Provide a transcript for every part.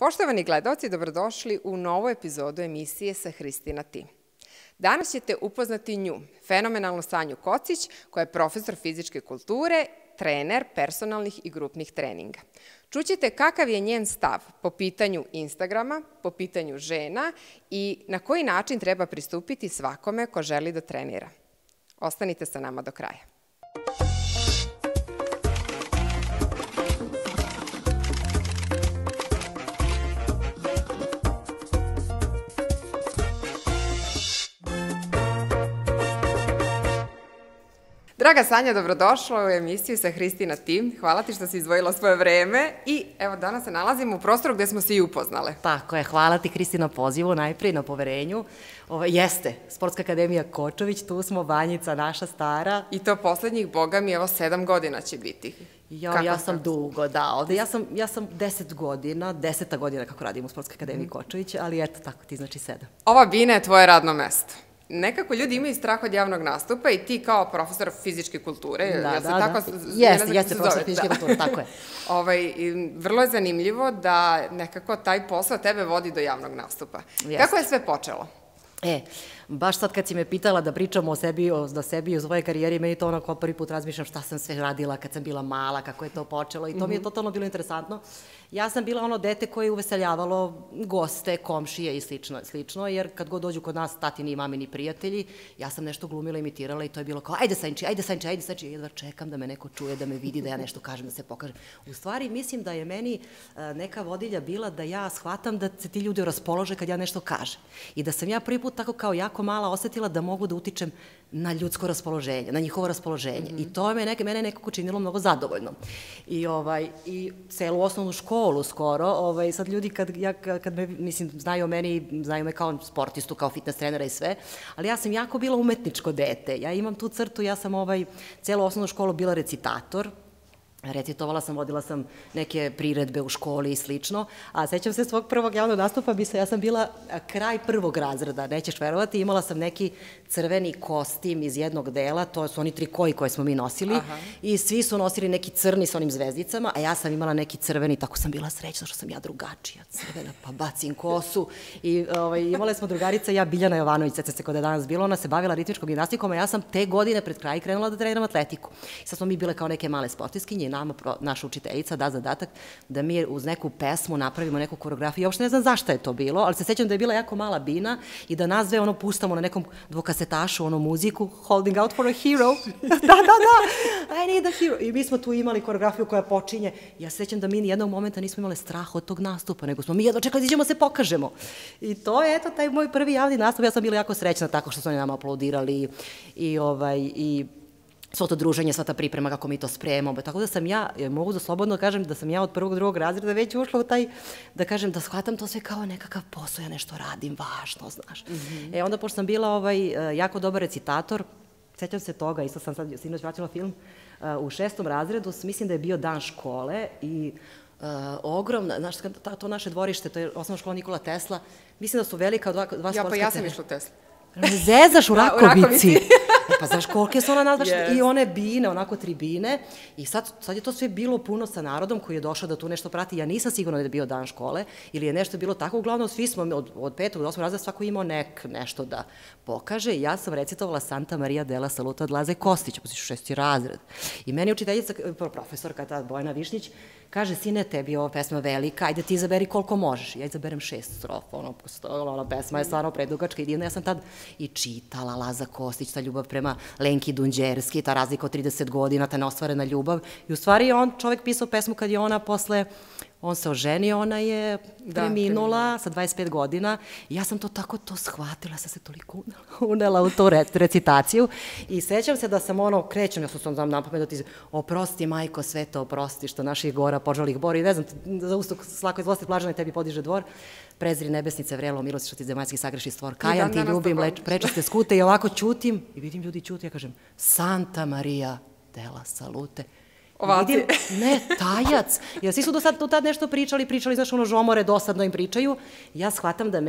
Poštovani gledaoci, dobrodošli u novu epizodu emisije Sa Hristi na ti. Danas ćete upoznati nju, fenomenalnu Sanju Kocić, koja je profesor fizičke kulture, trener personalnih i grupnih treninga. Čućete kakav je njen stav po pitanju Instagrama, po pitanju žena i na koji način treba pristupiti svakome ko želi da trenira. Ostanite sa nama do kraja. Draga Sanja, dobrodošla u emisiju Sa Hristi na ti. Hvala ti što si izdvojila svoje vreme i evo danas se nalazimo u prostoru gde smo se i upoznale. Tako je, hvala ti Hristi na pozivu, najprije na poverenju. Jeste, Sportska akademija Kočović, tu smo, banjica naša stara. I to poslednjih, boga mi, evo 7 godina će biti. Ja sam dugo, da, ovde. Ja sam 10 godina, 10. godina kako radim u Sportskoj akademiji Kočović, ali eto tako ti znači 7. Ova bina je tvoje radno mesto. Nekako ljudi imaju strah od javnog nastupa i ti kao profesor fizičke kulture, da, da, jeste profesor fizičke kulture, tako je. Vrlo je zanimljivo da nekako taj posao tebe vodi do javnog nastupa. Kako je sve počelo? Baš sad kad si me pitala da pričam o sebi, o svojoj karijeri, meni to onako prvi put razmišljam šta sam sve radila kad sam bila mala, kako je to počelo i to mi je totalno bilo interesantno. Ja sam bila ono dete koje je uveseljavalo goste, komšije i slično, jer kad god dođu kod nas tatini i mamini prijatelji, ja sam nešto glumila, imitirala i to je bilo kao ajde Sanči, jedva čekam da me neko čuje, da me vidi, da ja nešto kažem, da se pokažem. U stvari mislim da je meni neka vodilja bila da ja shvatam da se ti ljudi raspolože kad ja nešto kažem i da sam ja prvi put tako kao jako mala osetila da mogu da utičem na ljudsko raspoloženje, na njihovo raspoloženje i to mene je nekako činilo mnogo zadovoljno. I celu osnovnu školu skoro, sad ljudi kad me, mislim, znaju o meni, znaju me kao sportistu, kao fitness trenera i sve, ali ja sam jako bila umetničko dete, ja imam tu crtu, ja sam celu osnovnu školu bila recitator, recitovala sam, vodila sam neke priredbe u školi i slično, a sećam se svog prvog javnog nastupa, ja sam bila kraj 1. razreda, nećeš verovati, imala sam neki crveni kostim iz jednog dela, to su oni trikoji koje smo mi nosili i svi su nosili neki crni sa onim zvezdicama, a ja sam imala neki crveni, tako sam bila srećna što sam ja drugačija, crvena, pa bacim kosu i imale smo drugarica, ja Biljana Jovanović, sećam se kod je danas bilo, ona se bavila ritmičkom gimnastikom, a ja sam te godine pred kraj krenula da treniram atletiku. Sad smo mi bile kao neke male sportiskinje. Nama, naša učiteljica, da zadatak da mi uz neku pesmu napravimo neku koreografiju. Ja uopšte ne znam zašto je to bilo, ali se sećam da je bila jako mala bina i da nas dve puštamo na nekom dvokasetašu onu muziku, Holding Out for a Hero. I need a hero. I mi smo tu imali koreografiju koja počinje. Ja se sećam da mi nijednog momenta nismo imali strah od tog nastupa, nego smo mi jedno čekali da iđemo se pokažemo. I to je, eto, taj moj prvi javni nastup. Ja sam bila jako srećna tako što su oni nama aplaudirali i svo to druženje, sva ta priprema, kako mi to spremamo. Tako da sam ja, mogu da slobodno kažem da sam ja od 1. do 2. razreda već ušla u taj, da kažem, da shvatam to sve kao nekakav posao, ja nešto radim, važno, znaš. Onda, pošto sam bila jako dobar recitator, sećam se toga, isto sam sad sinoć vraćala film, u 6. razredu, mislim da je bio dan škole i ogromna, znaš, to naše dvorište, to je osnovna škola Nikola Tesla, mislim da su velika dva sportska terena. Ja sam išla u Tesla. Zezaš u Rakovici. Pa znaš kolike su ona nazvašta i one bine, onako tribine i sad je to sve bilo puno sa narodom koji je došao da tu nešto prati. Ja nisam sigurna da je bio dan škole ili je nešto bilo tako. Uglavnom svi smo od 5. do 8. razreda svako imao nešto da pokaže i ja sam recitovala Santa Maria della Salute od Laze Kostića, posliš u 6. razred. I meni učiteljica, profesorka ta Bojana Višnjić, kaže, sine, tebi je ova pesma velika, ajde ti izaberi koliko možeš. Ja izaberem 6 strofa, ona pesma je stvarno predugačka i divna. Ja sam tad i čitala Laza Kostić, ta ljubav prema Lenki Dunđerski, ta razlika od 30 godina, ta neostvarena ljubav. I u stvari je on, čovek, pisao pesmu kad je ona posle, on se oženio, ona je preminula sa 25 godina. Ja sam to tako to shvatila, sam se toliko unela u tu recitaciju. I sećam se da sam ono, krećem, ja sam znam napametiti, oprosti majko, sve to oprosti, što naših gora požalih bori, ne znam, za ustok slako iz vlasti plažane tebi podiže dvor, prezri nebesnice, vrelo, milosti što ti zemaljski sagreši stvor, kajam ti, ljubim, prečiste skute i ovako ćutim i vidim ljudi ćuti, ja kažem, Santa Maria della Salute. Vidim, ne, tajac, jer svi su do tad nešto pričali, znaš, ono žomore, dosadno im pričaju. Ja shvatam da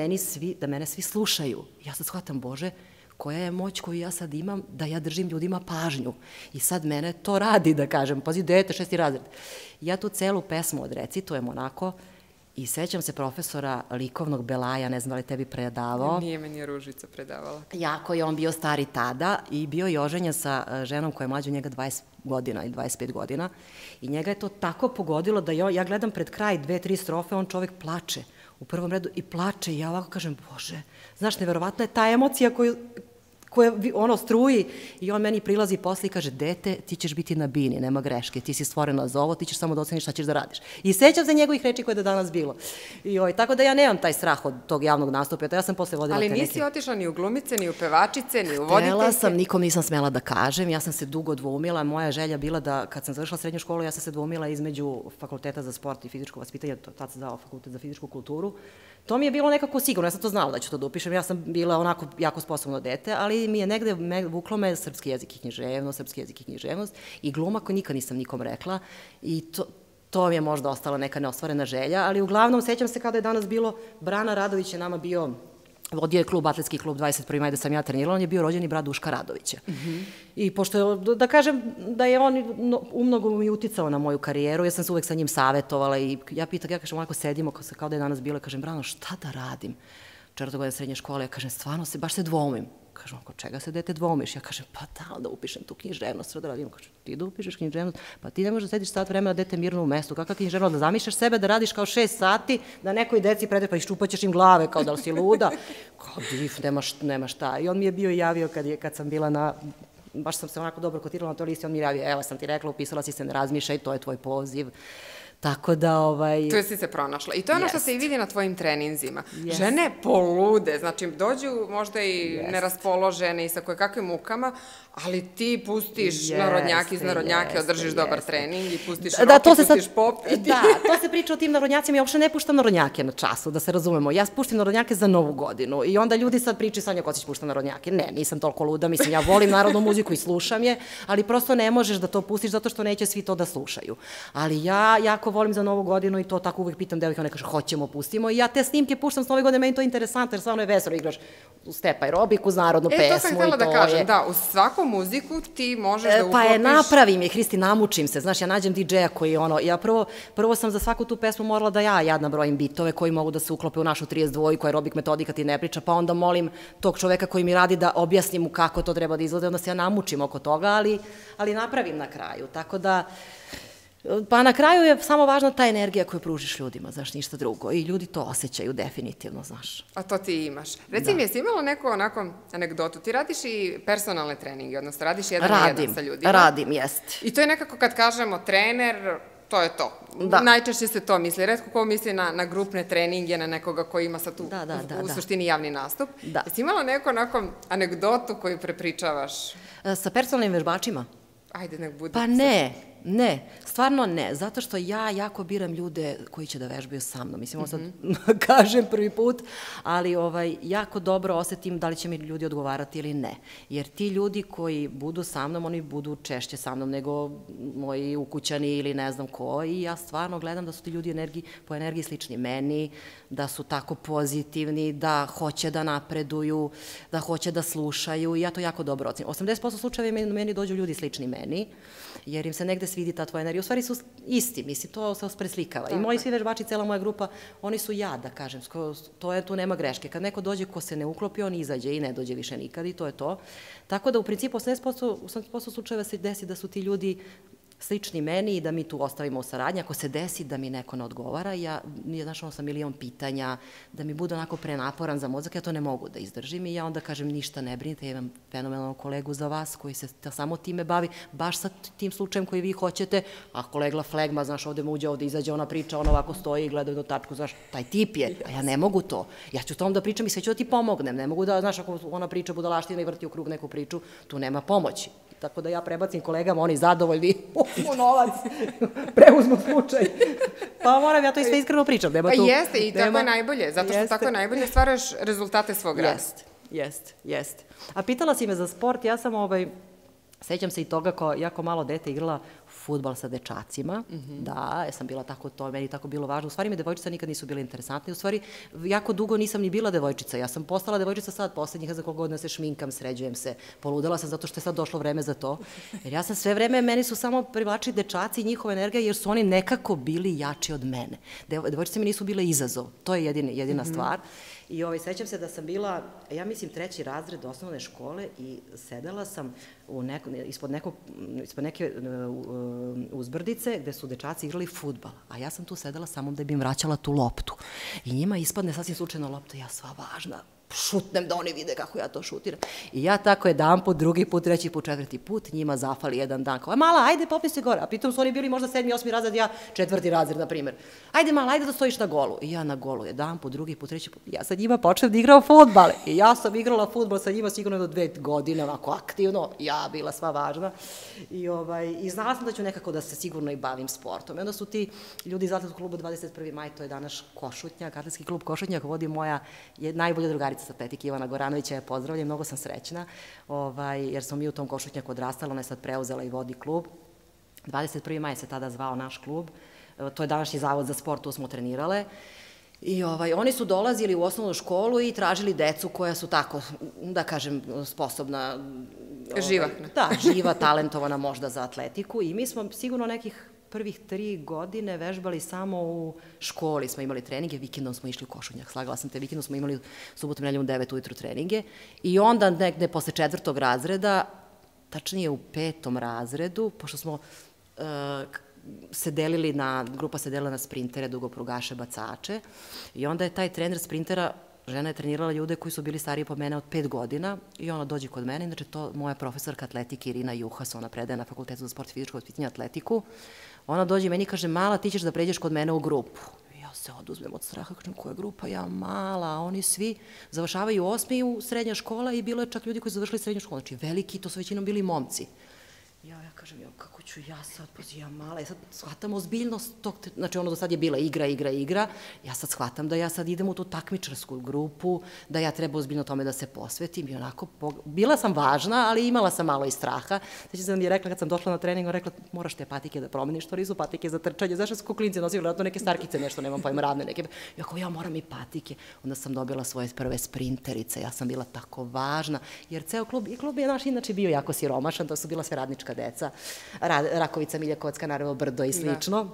mene svi slušaju. Ja sad shvatam, Bože, koja je moć koju ja sad imam da ja držim ljudima pažnju. I sad mene to radi, da kažem. Pazi, dete, 6. razred. Ja tu celu pesmu odrecitujem onako I sećam se profesora likovnog Belaja, ne znam li tebi predavao. Nije, meni je Ružica predavala. Jako je on bio stari tada i bio je oženjen sa ženom koja je mlađa njega 20 godina ili 25 godina. I njega je to tako pogodilo da ja gledam pred kraj 2-3 strofe, on čovjek plače u prvom redu i plače i ja ovako kažem, Bože, znaš, neverovatna je ta emocija koja ono struji i on meni prilazi posle i kaže, dete, ti ćeš biti na bini, nema greške, ti si stvorena za ovo, ti ćeš samo da oceniš šta ćeš da radiš. I sećam se njegovih reči koje je do danas bilo. Tako da ja nemam taj strah od tog javnog nastupa, ja sam posle vodila te neke... Ali nisi otišla ni u glumice, ni u pevačice, ni u voditeljke? Htela sam, nikom nisam smela da kažem, ja sam se dugo dvoumila, moja želja bila da kad sam završila srednju školu, ja sam se dvoumila između fakulteta za sport i fizičko vaspitanje, tad se zvao fakultet za fizičku kulturu. To mi je bilo nekako sigurno, ja sam to znala da ću to da upišem, ja sam bila onako jako sposobno dete, ali mi je negde vuklo me srpski jezik i književnost, i gluma koju nikad nisam nikom rekla i to mi je možda ostala neka neostvarena želja, ali uglavnom sećam se kada je danas bilo, Brana Radović je nama bio, vodio je klub, atletski klub 21. maj da sam ja trenirala, on je bio rođeni brat Duška Radovića. I pošto, da kažem, da je on umnogo mi uticao na moju karijeru, ja sam se uvek sa njim savjetovala i ja pitam, ja kažem, onako sedimo kao da je danas bilo, kažem, Brano, šta da radim? 4. godine srednje škole, ja kažem, stvarno se, baš se dvoumim. Kažem, oko čega se, dete, dvoumiš? Ja kažem, pa da, da upišem tu književnost. Da radim, kažem, ti da upišeš književnost? Pa ti ne možeš da sediš sat vremena, dete, mirno u mestu. Kakva književnost? Da zamišljaš sebe, da radiš kao 6 sati, da nekoj deci predeš, pa iščupaćeš im glave, kao da li si luda. Kao div, nema šta. I on mi je bio i javio kad sam bila na... Baš sam se onako dobro kotirala na toj listi, on mi je javio, evo sam ti rekla, upisala si se, ne razmišljaj, to je tvoj poziv. Tako da, Tu si se pronašla. I to je ono što se i vidi na tvojim treninzima. Žene polude, znači dođu možda i neraspoložene i sa kojekakvim mukama, ali ti pustiš narodnjake iz narodnjake, održiš dobar trening i pustiš roke, pustiš pop. Da, to se priča o tim narodnjacima. Ja uopšte ne puštam narodnjake na času, da se razumemo. Ja puštim narodnjake za Novu godinu i onda ljudi sad pričaju, Sanja Kocić pušta narodnjake. Ne, nisam toliko luda, mislim, ja volim narodnu muziku i slušam je, ali prosto ne možeš da to pustiš zato što neće svi to da slušaju. Ali ja jako volim za Novu godinu i to tako uvijek pitam devojke, one kaže hoćemo, pustimo i ja te snimke puštam s Nove godine, meni to je interesantno jer stvarno je veselo, igraš u step aerobik, uz narodnu pesmu i to je... E, to sam htjela da kažem, da, uz svaku muziku ti možeš da uklopiš... Pa je napravim je, Hristi, namučim se, znaš, ja nađem DJ-a koji ono, ja prvo sam za svaku tu pesmu morala da ja nabrojim bitove koji mogu da se uklope u našu 32-ku, aerobik metodika ti ne priča, pa onda molim tog čoveka koji mi radi da objasnim mu kako to treba da izgleda, onda se ja namučim oko toga, ali napravim na kraju, tako da... Pa na kraju je samo važna ta energija koju pružiš ljudima, znaš, ništa drugo. I ljudi to osjećaju definitivno, znaš. A to ti imaš. Recim, jesi imala neku onako anegdotu? Ti radiš i personalne treninge, odnosno radiš jedan sa ljudima. Radim, jeste. I to je nekako kad kažemo trener, to je to. Najčešće se to misli. Retko ko misli na grupne treninge, na nekoga koji ima sad u suštini javni nastup. Jesi imala neku onako anegdotu koju prepričavaš? Sa personalnim vežbačima? Ajde, nek bude. Pa ne. Ne, stvarno ne, zato što ja jako biram ljude koji će da vežbaju sa mnom, mislim, ovo sad kažem prvi put, ali jako dobro osetim da li će mi ljudi odgovarati ili ne, jer ti ljudi koji budu sa mnom, oni budu češće sa mnom nego moji ukućani ili ne znam ko, i ja stvarno gledam da su ti ljudi po energiji slični meni, da su tako pozitivni, da hoće da napreduju, da hoće da slušaju, i ja to jako dobro ocenim. 80% slučajeva meni dođu ljudi slični meni, jer im se negde svidi ta tvoja energija. U stvari su isti, mislim, to se preslikava. I moji svi vežbači, cela moja grupa, oni su ja, da kažem, tu nema greške. Kad neko dođe ko se ne uklopi, on izađe i ne dođe više nikad i to je to. Tako da u principu 80% slučajeva se desi da su ti ljudi slični meni i da mi tu ostavimo u saradnji. Ako se desi da mi neko ne odgovara, ja našao sam milion pitanja, da mi bude onako prenaporan za mozak, ja to ne mogu da izdržim i ja onda kažem ništa ne brinite, ja imam fenomenalnog kolegu za vas koji se samo time bavi, baš sa tim slučajem koji vi hoćete, a kolega flegma, znaš, ovde mu uđe, ovde izađe, ona priča, ona ovako stoji i gleda do tačku, znaš, taj tip je, a ja ne mogu to. Ja ću tom da pričam i sve ću da ti pomognem, ne mogu da, znaš, ako ona priča budalaština i vrti u krug neku priču, tu nema pomoći. Tako da ja prebacim kolegama, oni zadovoljni, u novac, preuzmu slučaj. Pa moram, ja to i sve iskreno pričam. Jeste, i tako je najbolje, zato što tako je najbolje stvaraš rezultate svog rada. Jeste. A pitala si me za sport, ja sam, sećam se i toga, jako malo dete igrala fudbal sa dečacima. Da, ja sam bila tako to, meni je tako bilo važno. U stvari me devojčica nikad nisu bile interesantne. U stvari, jako dugo nisam ni bila devojčica. Ja sam postala devojčica sad poslednjih, za koliko godina se šminkam, sređujem se. Poludela sam zato što je sad došlo vreme za to. Jer ja sam sve vreme, meni su samo privlačili dečaci i njihova energija, jer su oni nekako bili jači od mene. Devojčice mi nisu bile izazov. To je jedina stvar. I sećam se da sam bila, ja mislim, 3. razred osnovne škole i sedela sam ispod neke uzbrdice gde su dečaci igrali fudbal, a ja sam tu sedela samo da bi im vraćala tu loptu. I njima ispadne sasvim slučajno lopta, ja sva važna, šutnem da oni vide kako ja to šutiram. I ja tako jedan put, drugi put, treći put, 4. put, njima zafali jedan dan. Kao, mala, ajde, popni se gore. A pritom su oni bili možda 7. i 8. razred, ja 4. razred, na primjer. Ajde, mala, ajde da stojiš na golu. I ja na golu, jedan put, drugi put, treći put. Ja sa njima počnem da igram fudbal. I ja sam igrala fudbal sa njima sigurno do 2 godine, onako aktivno. Ja bila sva važna. I znala sam da ću nekako da se sigurno i bavim sportom. I onda su ti ljudi iz Atletskog kluba 21. maj, to je danas Košutnjak, Atletski klub Košutnjak vodi moja najbolja drugarica sa Petike Ivana Goranovića, je pozdravljam, mnogo sam srećna, jer smo mi u tom Košutnjaku odrastali, ona je sad preuzela i vodi klub. 21. maj se tada zvao naš klub, to je današnji zavod za sport, tu smo trenirale. I oni su dolazili u osnovnu školu i tražili decu koja su tako, da kažem, sposobna... Živahna. Da, živa, talentovana možda za atletiku i mi smo sigurno nekih... prvih 3 godine vežbali samo u školi, smo imali treninge, vikendom smo išli u Košutnjak, slagala sam te, vikendom smo imali subotom i nedeljom u 9 ujutru treninge i onda negde posle 4. razreda, tačnije u 5. razredu, pošto smo se delili na, grupa se delila na sprintere, dugoprugaše, bacače i onda je taj trener sprintera, žena je trenirala ljude koji su bili stariji po mene od 5 godina i ona dođe kod mene, inače to moja profesorka atletike Irina Juhas, ona predaje na Fakultetu za sport i fizičko vaspitanje atletiku. Ona dođe i meni kaže, mala, ti ćeš da pređeš kod mene u grupu. Ja se oduzmem od straha, kažem, koja grupa? Ja, mala, oni svi završavaju 8. srednja škola i bilo je čak ljudi koji su završili srednju školu, znači veliki, to su većinom bili momci. Ja kažem, kako ću ja sad, ja mala, ja sad shvatam ozbiljnost tog, znači ono do sad je bila igra, ja sad shvatam da ja sad idem u tu takmičarsku grupu, da ja treba ozbiljno tome da se posvetim i onako, bila sam važna, ali imala sam malo i straha. Znači sam mi je rekla, kad sam došla na trening, ona rekla, moraš te patike da promeniš, to nisu patike za trčanje, znaš da su kuklince nosili, vjerojatno neke starkice, nešto, nemam pojma, ravne neke. Ja kao, ja moram i patike. Onda sam dobila svoje prve sprinterice, ja sam bila tako važna, jer ceo klub je naš inače bio jako siromašan, to su bila sve radnička deca, Rakovica, Miljakovacka, naravno Brdo i slično,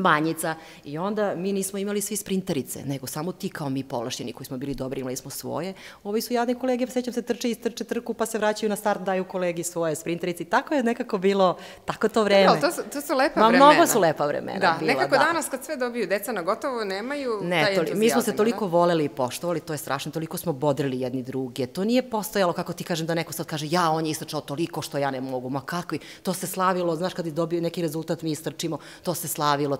Banjica. I onda mi nismo imali svi sprinterice, nego samo ti kao mi povlašteni koji smo bili dobri, imali smo svoje. Ovi su jadni kolege, sećam se, trče trku, pa se vraćaju na start, daju kolegi svoje sprinterice. I tako je nekako bilo, tako to vreme. To su lepa vremena. Mnogo su lepa vremena bila, da. Nekako danas kad sve dobiju deca na gotovo, nemaju taj entuzijazam. Mi smo se toliko voleli i poštovali, to je strašno, toliko smo bodrili jedni druge. To nije postojalo, kako ti kažem, da neko sad kaže, ja, on je istrčao toliko što ja ne mogu, ma kakvi. To se slavilo, znaš, kad je dobio neki rezultat, mi istrčimo, to se slavilo.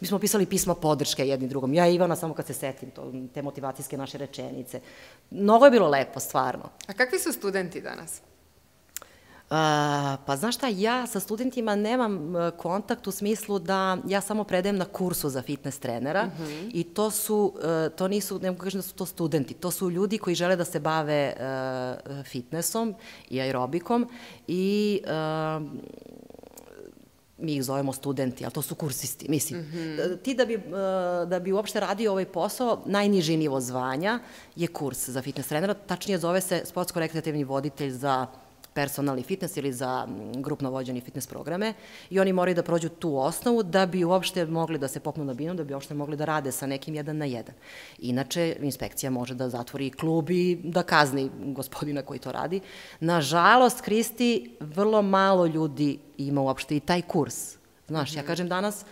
Mi smo pisali pisma podrške jednim drugom. Ja i Ivana, samo kad se setim, te motivacijske naše rečenice. Mnogo je bilo lepo, stvarno. A kakvi su studenti danas? Pa znaš šta, ja sa studentima nemam kontakt u smislu da ja samo predajem na kursu za fitness trenera i to nisu, ne mogu kažem da su to studenti, to su ljudi koji žele da se bave fitnessom i aerobikom i... mi ih zovemo studenti, ali to su kursisti, mislim. Ti da bi uopšte radio ovaj posao, najniži nivo zvanja je kurs za fitness trenera, tačnije zove se sportsko-rekreativni voditelj za personalni fitness ili za grupno vođeni fitness programe i oni moraju da prođu tu osnovu da bi uopšte mogli da se popnu na binu, da bi uopšte mogli da rade sa nekim 1 na 1. Inače, inspekcija može da zatvori klub i da kazni gospodina koji to radi. Nažalost, Kristi, vrlo malo ljudi ima uopšte i taj kurs. Znaš, ja kažem danas,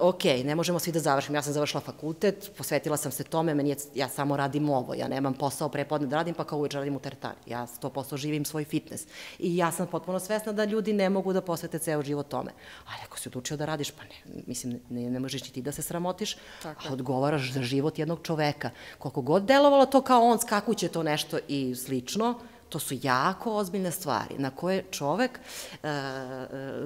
ok, ne možemo svi da završim, ja sam završila fakultet, posvetila sam se tome, ja samo radim ovo, ja nemam posao prepodne da radim, pa kao uveče radim u teretani, ja 100% živim svoj fitness. I ja sam potpuno svesna da ljudi ne mogu da posvete ceo život tome. Ali ako si odlučio da radiš, pa ne, mislim, ne možeš ni ti da se sramotiš, a odgovaraš za život jednog čoveka. Koliko god delovalo to kao on, skakuće to nešto i slično, to su jako ozbiljne stvari na koje čovek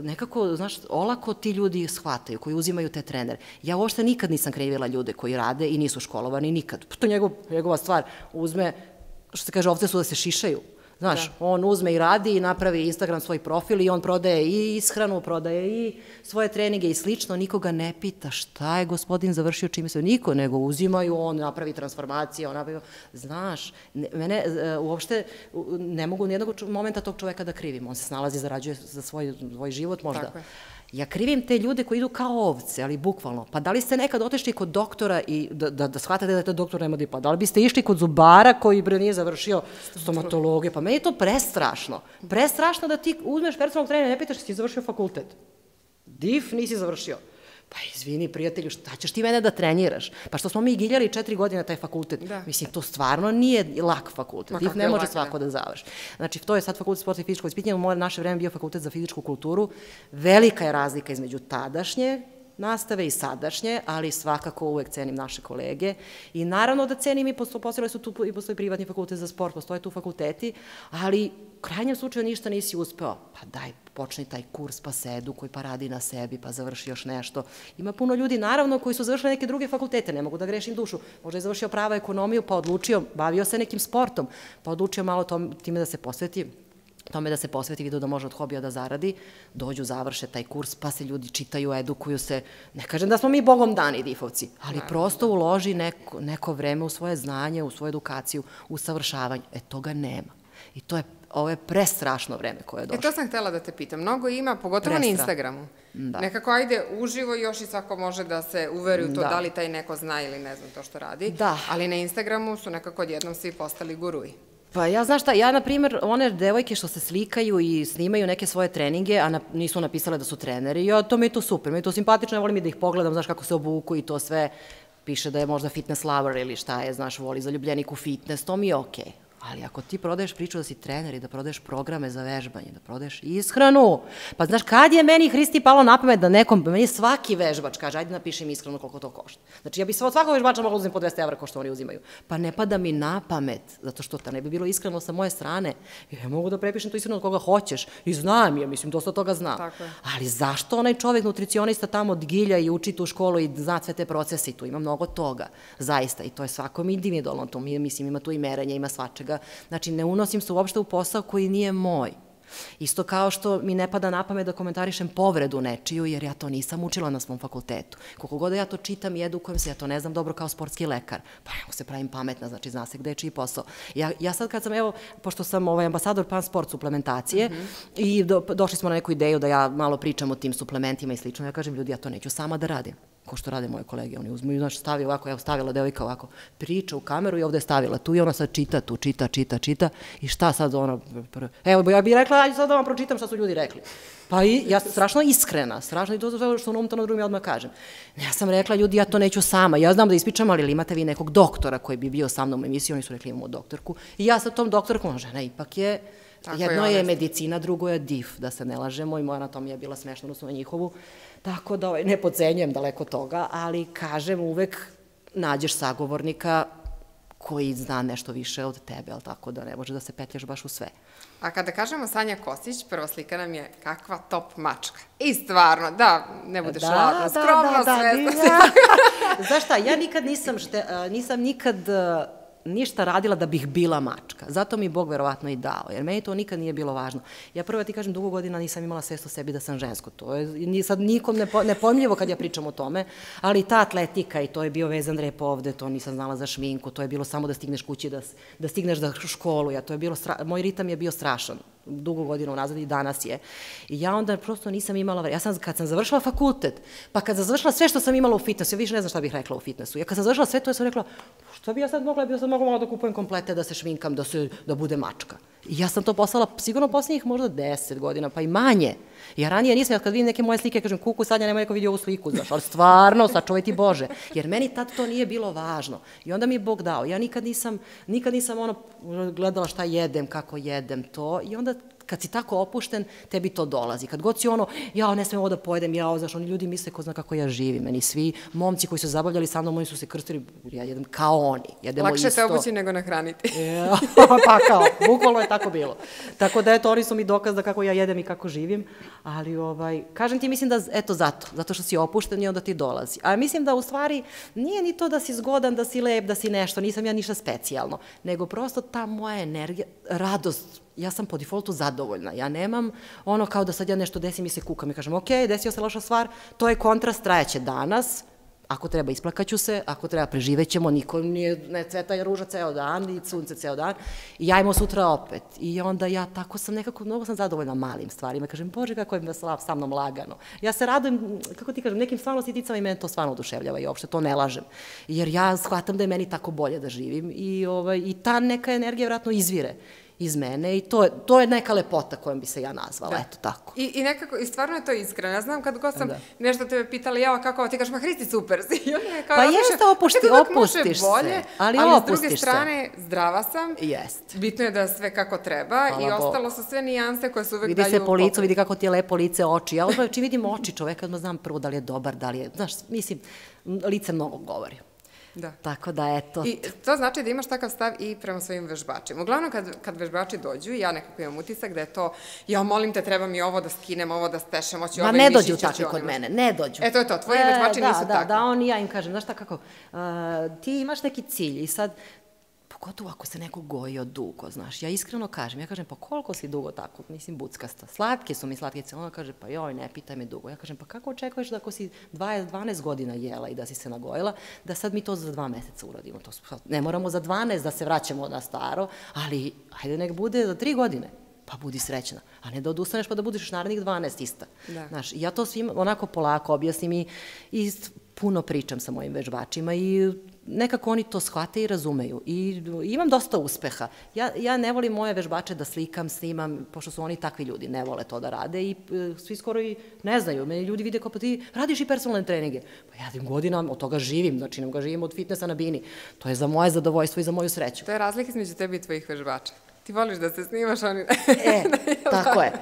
nekako, znaš, olako ti ljudi shvataju, koji uzimaju te trenere. Ja uopšte nikad nisam krivila ljude koji rade i nisu školovani nikad. To je njegova stvar. Uzme, što se kaže, ovce su da se šišaju. Znaš, on uzme i radi i napravi Instagram svoj profil i on prodaje i ishranu, prodaje i svoje treninge i slično. Nikoga ne pita šta je gospodin završio, čime se niko, nego uzimaju, on napravi transformacije, on napravi... Znaš, mene uopšte ne mogu nijednog momenta tog čoveka da krivim. On se snalazi, zarađuje za svoj život možda. Ja krivim te ljude koji idu kao ovce, ali bukvalno. Pa da li ste nekad otešli kod doktora i da shvatate da to doktor nema diploma? Da li biste išli kod zubara koji nije završio stomatologiju? Pa meni je to prestrašno. Prestrašno da ti uzmeš personalnog trenera i ne pitaš si završio fakultet. DIF nisi završio. Pa izvini prijatelju, šta ćeš ti mene da treniraš? Pa što smo mi giljali 4 godine taj fakultet? Mislim, to stvarno nije lak fakultet. Ne može svako da završi. Znači, to je sad fakultet sporta i fizičkog vaspitanja, u naše vreme bio fakultet za fizičku kulturu. Velika je razlika između tadašnje nastave i sadašnje, ali svakako uvek cenim naše kolege. I naravno da cenim i postojale su tu i postoji privatni fakultet za sport, postoje tu fakulteti, ali u krajnjem slučaju ništa nisi uspeo. Pa daj, počni taj kurs, pa se edukuj, pa radi na sebi, pa završi još nešto. Ima puno ljudi, naravno, koji su završili neke druge fakultete, ne mogu da grešim dušu. Možda je završio pravo, ekonomiju, pa odlučio, bavio se nekim sportom, pa odlučio malo time da se posveti, vidio da može od hobija da zaradi, dođu, završe taj kurs, pa se ljudi čitaju, edukuju se. Ne kažem da smo mi bogom dani difovci, ali prosto uloži neko vreme u svoje znanje, u svoju edukaciju, u savršavanje. E, toga nema. I to je ovo je prestrašno vreme koje je došlo. E, to sam htjela da te pitam. Mnogo ima, pogotovo na Instagramu. Nekako, ajde, uživo još i svako može da se uveri u to da li taj neko zna ili ne znam to što radi. Ali na Instagramu su nekako odjednom svi postali guruji. Pa ja, znaš šta, ja, na primjer, one devojke što se slikaju i snimaju neke svoje treninge, a nisu napisale da su treneri, ja, to mi je to super, mi je to simpatično, ja volim i da ih pogledam, znaš, kako se obuku i to sve, piše da je možda fitness lover ili šta je, znaš, voli zaljubljenik u fitness, to mi je okej. Ali ako ti prodaješ priču da si trener i da prodaješ programe za vežbanje, da prodaješ ishranu, pa znaš, kad je meni Hristi palo na pamet da nekom, meni svaki vežbač kaže, ajde napiši mi ishranu koliko to košta. Znači, ja bih od svakog vežbača mogla uzeti po 200 evra ko što oni uzimaju. Pa ne pada mi na pamet, zato što to ne bi bilo iskreno sa moje strane. Ja mogu da prepišem tu ishranu od koga hoćeš i znam je, mislim, dosta toga znam. Ali zašto onaj čovjek, nutricionista, tamo odgilja i uči tu školu i zna sve te procese i tu ima mnogo toga, zaista, i to je svakom individualno, to mislim, ima tu i merenje, ima svačega. Znači, ne unosim se uopšte u posao koji nije moj. Isto kao što mi ne pada na pamet da komentarišem povredu nečiju, jer ja to nisam učila na svom fakultetu. Koliko god ja to čitam i edukujem se, ja to ne znam dobro kao sportski lekar. Pa ja mu se pravim pametna, znači zna se gde je čiji posao. Ja sad kad sam, evo, pošto sam ambasador Pansport suplementacije i došli smo na neku ideju da ja malo pričam o tim suplementima i slično, ja kažem, ljudi, ja to neću sama da radim. Ko što rade moje kolege, oni uzmu i, znaš, stavi ovako, evo, stavila devojka ovako, priča u kameru i ovde je stavila tu i ona sad čita tu, čita i šta sad ona, evo, ja bih rekla, ajde sad da vam pročitam šta su ljudi rekli. Pa i ja sam strašno iskrena, strašno i to sve što ono umtano drugim ja odmah kažem. Ja sam rekla, ljudi, ja to neću sama, ja znam da ispičam, ali imate vi nekog doktora koji bi bio sa mnom u emisiji, oni su rekli imamo doktorku i ja sa tom doktorkom, žena, ipak je... Jedno je medicina, drugo je DIF, da se ne lažemo, i moja anatomija je bila smešna odnosno na njihovu, tako da ne podcenjujem daleko toga, ali kažem uvek nađeš sagovornika koji zna nešto više od tebe, ali tako da ne može da se petljaš baš u sve. A kada kažemo Sanja Kocić, prva slika nam je kakva top mačka. I stvarno, da, ne budeš ladna, skromno, svesno. Znaš šta, ja nikad nisam ništa radila da bih bila mačka. Zato mi Bog verovatno i dao, jer meni to nikad nije bilo važno. Ja prvo ti kažem, dugo godina nisam imala svest o sebi da sam žensko. To je sad nikom nepojmljivo kad ja pričam o tome, ali ta atletika i to je bio vezan rep ovde, to nisam znala za šminku, to je bilo samo da stigneš kući, da stigneš za školu. Moj ritam je bio strašan. Dugo godina unazad i danas je. I ja onda prosto nisam imala vremena. Ja sam, kad sam završila fakultet, pa kad sam završila sve što sam imala u fitnessu, ja više ne znam šta bih rekla u fitnessu. Ja kad sam završila sve to, ja sam rekla, šta bi ja sad mogla, ja sam mogla malo da kupujem komplete, da se šminkam, da bude mačka. I ja sam to poslala sigurno posljednjih možda 10 godina, pa i manje. Ja ranije nisam, kad vidim neke moje slike, kažem, kuku, sad ja nema neko vidio ovu sliku, znaš, ali stvarno, sačuvaj ti Bože. Jer meni tad to nije bilo važno. I onda mi je Bog dao. Ja nikad nisam ono gledala šta jedem, kako jedem to. I onda kad si tako opušten, tebi to dolazi. Kad god si ono, ja ne smijem ovo da pojedem, ja, znaš, oni ljudi misle ko zna kako ja živim. Meni svi momci koji su zabavljali sa mnom, oni su se krstili, ja jedem kao oni. Lakše te obući nego nahraniti. Pa kao, bukvalno je tako bilo. Tako da, eto, oni su mi dokaz da kako ja jedem i kako živim. Ali, kažem ti, mislim da, eto, zato što si opušten i onda ti dolazi. A mislim da, u stvari, nije ni to da si zgodan, da si lep, da si nešto, nisam ja ništa specijalno, nego prosto ta moja energija, radost ja sam po defaultu zadovoljna. Ja nemam ono kao da sad ja nešto desim i se kukam i kažem ok, desio se loša stvar, to je kontrast, trajeće danas, ako treba isplakaću se, ako treba preživećemo, niko ne cveta je ruža ceo dan i sunce ceo dan i ja imamo sutra opet. I onda ja tako sam nekako, mnogo sam zadovoljna malim stvarima. Kažem, Bože, kako je sa mnom lagano. Ja se radujem, kako ti kažem, nekim stvarno sitnicama i mene to stvarno oduševljava i uopšte to ne lažem. Jer ja shvatam da je meni tako bolje da živim i ta neka energija vjerojatno izvire iz mene i to je neka lepota kojom bi se ja nazvala, eto tako. I nekako, i stvarno je to iskreno, ja znam kad god sam nešto tebe pitala, jao kako, ti kažeš, ma Hristi super si. Pa jeste, opustiš se, ali s druge strane, zdrava sam, bitno je da sve kako treba i ostalo su sve nijanse koje se uvek daju. Vidi se po licu, vidi kako ti je lepo lice, oči, ja odmah čim vidim oči čoveka, odmah znam prvo da li je dobar, da li je, znaš, mislim, lice mnogo govori. Tako da, eto. I to znači da imaš takav stav i prema svojim vežbačima. Uglavnom, kad vežbači dođu, ja nekako imam utisak da je to, ja molim te, treba mi ovo da skinem, ovo da stešem, oći ove mišiće. Ne dođu takvi kod mene, ne dođu. E, to je to, tvoji vežbači nisu takvi. Da, on i ja im kažem, znaš tako, ti imaš neki cilj i sad, pogotovo ako se neko gojio dugo, znaš, ja iskreno kažem, pa koliko si dugo tako, mislim, buckasta, slatke su mi slatkice, ona kaže, pa joj, ne pitaj me dugo, ja kažem, pa kako očekuješ da ako si 12 godina jela i da si se nagojila, da sad mi to za 2 meseca uradimo, ne moramo za 12 da se vraćamo na staro, ali hajde nek bude za 3 godine. Pa budi srećna, a ne da odustaneš pa da budiš narednih 12 ista. Znaš, ja to svim onako polako objasnim i puno pričam sa mojim vežbačima i nekako oni to shvate i razumeju. I imam dosta uspeha. Ja ne volim moje vežbače da slikam, snimam, pošto su oni takvi ljudi, ne vole to da rade i svi skoro i ne znaju. Meni ljudi vide kao, pa ti radiš i personalne treninge. Pa ja tim godinama od toga živim, znači nam ga živim od fitnessa na bini. To je za moje zadovoljstvo i za moju sreću. To je razlika između tebe i tvojih vežbača. Ti voliš da se snimaš, oni... E, tako je.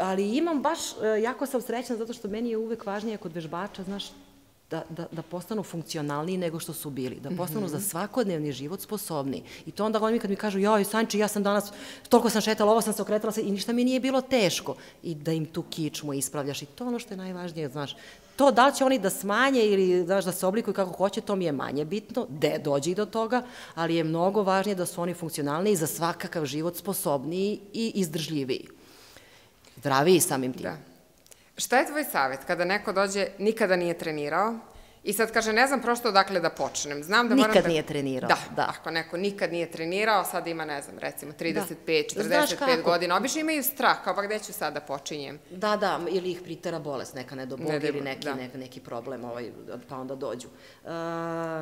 Ali imam baš, jako sam srećna zato što meni je uvek važnije kod vežbača, znaš, da postanu funkcionalniji nego što su bili, da postanu za svakodnevni život sposobniji. I to onda oni kad mi kažu, joj, Sanči, ja sam danas, toliko sam šetala, ovo sam se okretala i ništa mi nije bilo teško. I da im tu kičmu ispravljaš i to ono što je najvažnije, znaš. To da li će oni da smanje ili da se oblikuju kako hoće, to mi je manje bitno, dođe i do toga, ali je mnogo važnije da su oni funkcionalniji i za svakakav život sposobniji i izdržljiviji. Zdraviji samim tim. Šta je tvoj savjet kada neko dođe, nikada nije trenirao i sad kaže, ne znam prosto odakle da počnem. Nikad nije trenirao. Da, ako neko nikad nije trenirao, sad ima, ne znam, recimo 35, 45 godina. Obično imaju strah, kao pa gde ću sad da počinjem? Da, ili ih pritera bolest, neka nedoboga ili neki problem, pa onda dođu.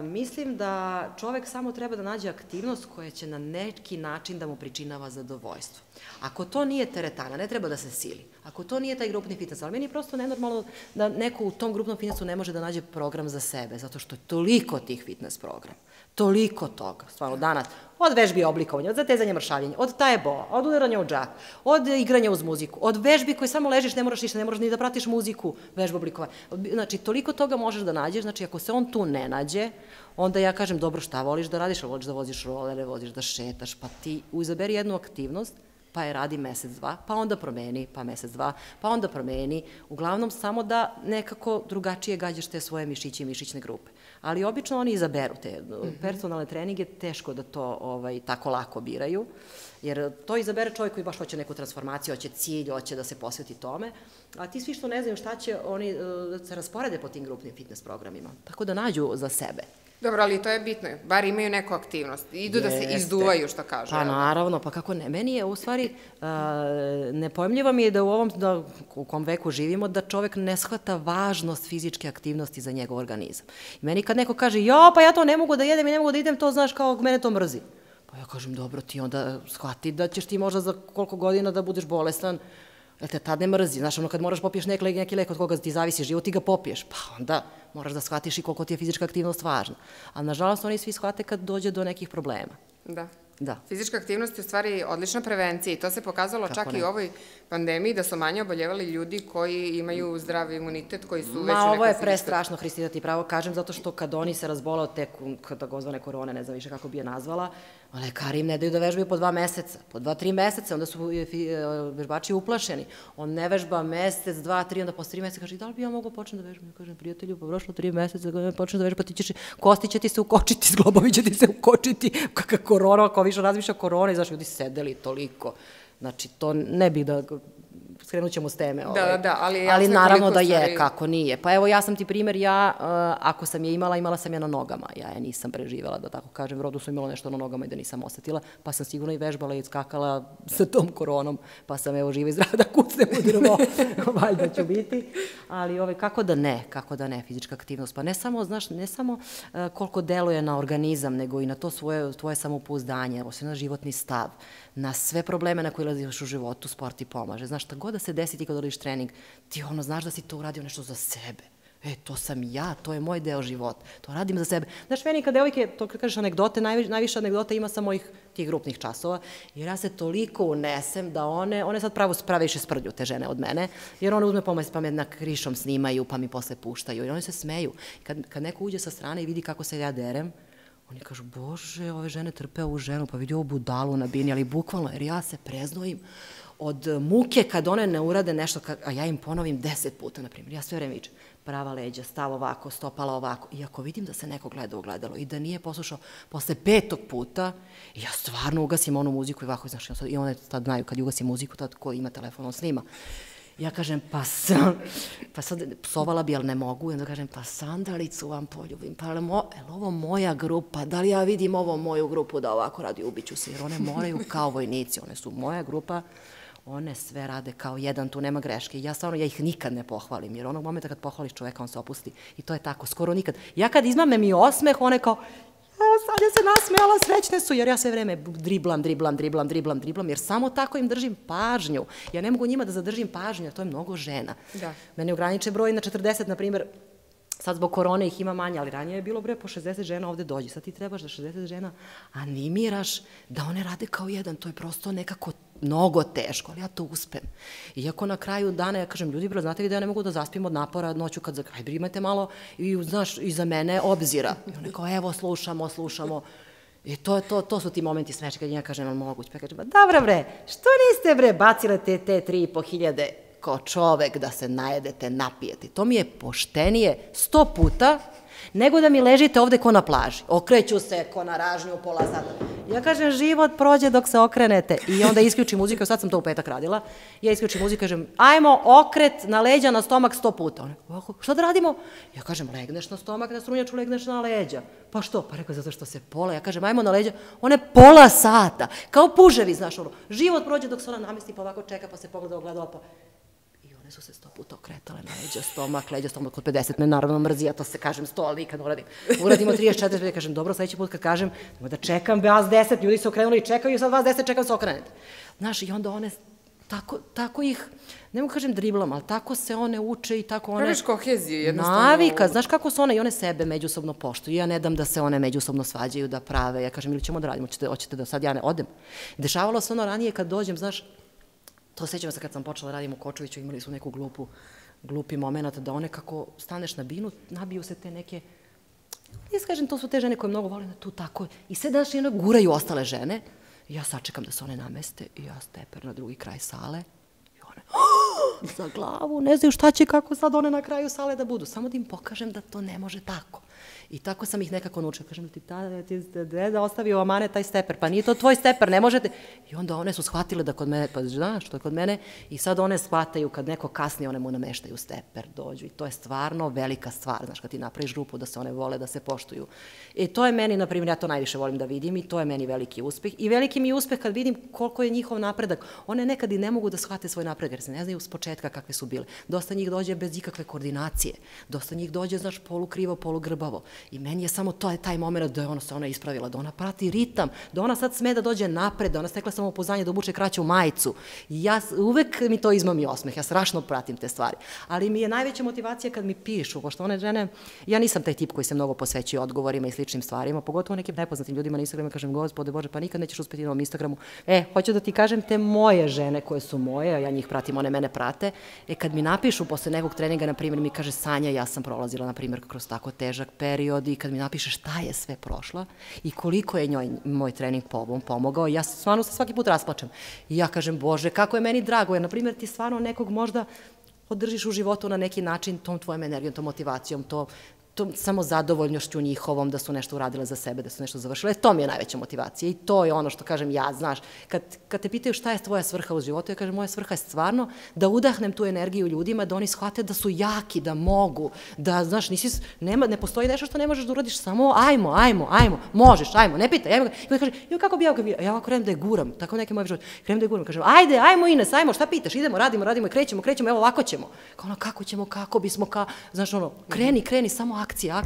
Mislim da čovek samo treba da nađe aktivnost koja će na neki način da mu pričinava zadovoljstvo. Ako to nije teretana, ne treba da se sili. Ako to nije taj grupni fitness, ali meni je prosto nenormalno da neko u tom grupnom fitnessu ne može da nađe program za sebe, zato što je toliko tih fitness programa, toliko toga, stvarno danas, od vežbi oblikovanja, od zatezanja mršavljenja, od tajeboa, od udaranja u džak, od igranja uz muziku, od vežbi koje samo ležiš, ne moraš ništa, ne moraš ni da pratiš muziku, vežba oblikovanja. Znači, toliko toga možeš da nađeš, znači, ako se on tu ne nađe, onda ja kažem, dobro, šta voliš da radiš, voliš da voziš rolere, voliš da šetaš, pa ti izaberi jednu aktivnost, pa je radi mesec, dva, pa onda promeni, pa mesec, dva, pa onda promeni. Uglavnom, samo da nekako drugačije gađaš te svoje mišiće i mišićne grupe. Ali obično oni izaberu te personalne treninge, teško da to tako lako biraju, jer to izabere čovjek koji baš hoće neku transformaciju, hoće cilj, hoće da se posveti tome, a ti svi što ne znaju šta će, oni se rasporede po tim grupnim fitness programima, tako da nađu za sebe. Dobro, ali to je bitno, bar imaju neku aktivnost, idu da se izduvaju, što kažu. Pa naravno, pa kako ne, meni je u stvari, nepojmljivo mi je da u kom veku živimo, da čovjek ne shvata važnost fizičke aktivnosti za njegov organizam. Meni kad neko kaže, jo, pa ja to ne mogu da jedem i ne mogu da idem, to znaš kao mene to mrzi. Pa ja kažem, dobro, ti onda shvati da ćeš ti možda za koliko godina da budeš bolestan, jer te tad ne mrzi, znaš, ono kad moraš popiješ neki lek od koga ti zavisi život, ti ga popiješ, pa onda moraš da shvatiš i koliko ti je fizička aktivnost važna. Ali nažalost oni svi shvate kad dođe do nekih problema. Da. Fizička aktivnost je u stvari odlična prevencija i to se pokazalo čak i u ovoj pandemiji da su manje oboljevali ljudi koji imaju zdrav imunitet, koji su već u nekoj situacije. Ovo je prestrašno, Hristi, da ti pravo kažem, zato što kad oni se razbole od te takozvane korone, ne znam više kako bi je nazvala, lekari im ne daju da vežbaju po 2 meseca, po 2, 3 meseca, onda su vežbači uplašeni. On ne vežba mesec, 2, 3, onda posle 3 meseca kaže, da li bi ja mogao počnem da vežbam? Ja kažem, prijatelju, pa prošlo 3 meseca, počnem da vežbam, pa ti ćeš, kosti će ti se ukočiti, zglobovi će ti se ukočiti, korona, više razmišlja korona i zašto ljudi sedeli toliko. Znači, to ne bih da... Skrenut ćemo s teme. Ali naravno da je, kako nije. Pa evo, ja sam ti primjer, ja, ako sam je imala, imala sam je na nogama. Ja je nisam preživjela, da tako kažem. Rodu sam imala nešto na nogama i da nisam osetila. Pa sam sigurno i vežbala i skakala sa tom koronom. Pa sam, evo, živa i zdrava da kucnem u drvo. Valjda ću biti. Ali kako da ne, kako da ne, fizička aktivnost. Pa ne samo, znaš, ne samo koliko deluje na organizam, nego i na to tvoje samopouzdanje, na životni stav, na sve probleme na koje nailaziš u životu, sport ti pomaže. Znaš, šta god da se desi ti kad odrediš trening, ti ono, znaš da si to uradio nešto za sebe. E, to sam ja, to je moj deo života, to radim za sebe. Znaš, meni kad devojke, to kažeš anegdote, najviše anegdote ima sa mojih tih grupnih časova, jer ja se toliko unesem da one sad prave više sprdlju te žene od mene, jer one uzme pa me krišom snimaju, pa mi posle puštaju, i one se smeju. Kad neko uđe sa strane i vidi kako se ja derem, oni kažu, bože, ove žene trpe ovu ženu, pa vidi ovu budalu na bini, ali bukvalno, jer ja se preznojim od muke kad one ne urade nešto, a ja im ponovim 10 puta, na primjer, ja sve vreme vičem, prava leđa, stav ovako, stopala ovako, i ako vidim da se neko gleda u ogledalo i da nije poslušao posle 5. puta, ja stvarno ugasim onu muziku i ovako, znaš, i one tad znaju, kad ugasim muziku, tad ko ima telefon, on snima. Ja kažem, pa sad psovala bi, ali ne mogu. I onda kažem, pa Sandalicu vam poljubim, pa je li ovo moja grupa, da li ja vidim ovo moju grupu da ovako radi, ubiću se, jer one moraju kao vojnici, one su moja grupa, one sve rade kao jedan, tu nema greške. Ja stvarno, ja ih nikad ne pohvalim, jer onog momenta kad pohvališ čoveka, on se opusti, i to je tako, skoro nikad. Ja kad izmame mi osmeh, one kao, sad ja se nasmejala, srećne su, jer ja sve vreme driblam, jer samo tako im držim pažnju. Ja ne mogu njima da zadržim pažnju, jer to je mnogo žena. Mene ograniče broj na 40, na primjer, sad zbog korone ih ima manje, ali ranije je bilo broj po 60 žena ovde dođi. Sad ti trebaš da 60 žena animiraš da one rade kao jedan. To je prosto nekako mnogo teško, ali ja to uspem. Iako na kraju dana ja kažem, ljudi, bro, znate vi da ja ne mogu da zaspim od napora noću kad imate malo i, znaš, iza mene obzira. I on je kao, evo, slušamo. I to su ti momenti smešni kad ja kažem, ali moguće. Pa kažem, dobra, bre, što niste, bre, bacile te 3.500 kao čovek da se najedete, napijete. To mi je poštenije 100 puta nego da mi ležite ovde ko na plaži. Okreću se ko na ražnju pola sata. Ja kažem, život prođe dok se okrenete. I onda isključim muziku, sad sam to u petak radila, ja isključim muziku, kažem, ajmo okret na leđa, na stomak 100 puta. Ona, ovako, šta da radimo? Ja kažem, legneš na stomak, na strunjaču, legneš na leđa. Pa što? Pa rekao, zato što se pola, ja kažem, ajmo na leđa, one pola sata, kao puževi, znaš, ono, život prođe dok se ona namesti, pa ovako čeka, pa se pogleda ogledala, pa... su se 100 puta okretale na leđa, stomak, kod 50 me naravno mrzi, ja to se kažem 100, ali nikad uradim. Uradimo 34, ja kažem, dobro, sledeći put kad kažem, da čekam vas 10, ljudi se okrenuli i čekaju, i sad vas 10 čekam se okrenete. Znaš, i onda one, tako ih, ne mogu kažem driblam, ali tako se one uče i tako one... Praviš koheziju jednostavno. Navika, znaš kako su one, i one sebe međusobno poštuju, ja ne dam da se one međusobno svađaju, da prave, ja kažem, ili ćemo da radimo, hoćete da sad ja ne odem. Dešavalo se ono ranije kad dođem, znaš, to sjećam se kad sam počela radim u Kočoviću, imali su neku glupi moment da one kako staneš na binu, nabiju se te neke, ne skažem, to su te žene koje mnogo volim, tu tako, i sve danas jedno guraju ostale žene, i ja sačekam da se one nameste, i ja steper na drugi kraj sale, i one, za glavu, ne znaju šta će, kako sad one na kraju sale da budu, samo da im pokažem da to ne može tako. I tako sam ih nekako naučila. Kažem, ti deda ostavio amane taj steper, pa nije to tvoj steper, ne možete. I onda one su shvatile da kod mene, pa znaš, to je kod mene, i sad one shvataju kad neko kasnije, one mu nameštaju steper, dođu. I to je stvarno velika stvar, znaš, kad ti napraviš grupu da se one vole, da se poštuju. I to je meni, na primjer, ja to najviše volim da vidim, i to je meni veliki uspeh. I veliki mi je uspeh kad vidim koliko je njihov napredak. One nekad i ne mogu da shvate svoj napredak, jer se ne znaju s početka kakve su bile. Dosta njih dođe bez ikakve koordinacije. Dosta njih dođe, znaš, polukrivo, polugrbavo. I meni je samo taj moment da je se ona ispravila, da ona prati ritam, da ona sad sme da dođe napred, da ona stekla samopouzdanje da obuče kraću majicu. I ja uvek mi to izmam i osmeh, ja strašno pratim te stvari. Ali mi je najveća motivacija kad mi pišu, pošto one žene, ja nisam taj tip koji se mnogo posvećuje odgovorima i sličnim stvarima, pogotovo nekim nepoznatim ljudima na Instagramu, kažem, gospode Bože, pa nikad nećeš uspjeti na ovom Instagramu. E, hoću da ti kažem, te moje žene koje su moje, a ja njih pratim, one mene prate, e kad mi napišu posle nekog treninga, na primjer, mi kaže Sanja, ja sam prolazila na primjer kroz tako težak period, i kad mi napiše šta je sve prošla i koliko je njoj moj trening pomogao, ja stvarno se svaki put rasplačem. I ja kažem, Bože, kako je meni drago, jer, na primjer, ti stvarno nekog možda održiš u životu na neki način tom tvojom energijom, tom motivacijom, samo zadovoljnošću njihovom da su nešto uradile za sebe, da su nešto završile. To mi je najveća motivacija i to je ono što kažem ja, znaš, kad te pitaju šta je tvoja svrha u životu, ja kažem moja svrha je stvarno da udahnem tu energiju ljudima, da oni shvate da su jaki, da mogu, da znaš, ne postoji nešto što ne možeš da uradiš, samo ajmo, možeš, ajmo, ne pitaj, ajmo. I onda kaže, joj kako bi ja ovako krenem da je guram, tako neke moje živote, krenem da je guram, kažem, ajde, ajmo Ines, ajmo, šta pitaš, idemo, radimo, krećemo, evo ovako ćemo. Kao kako ćemo, kako bismo, znaš ono, kreni, samo akcija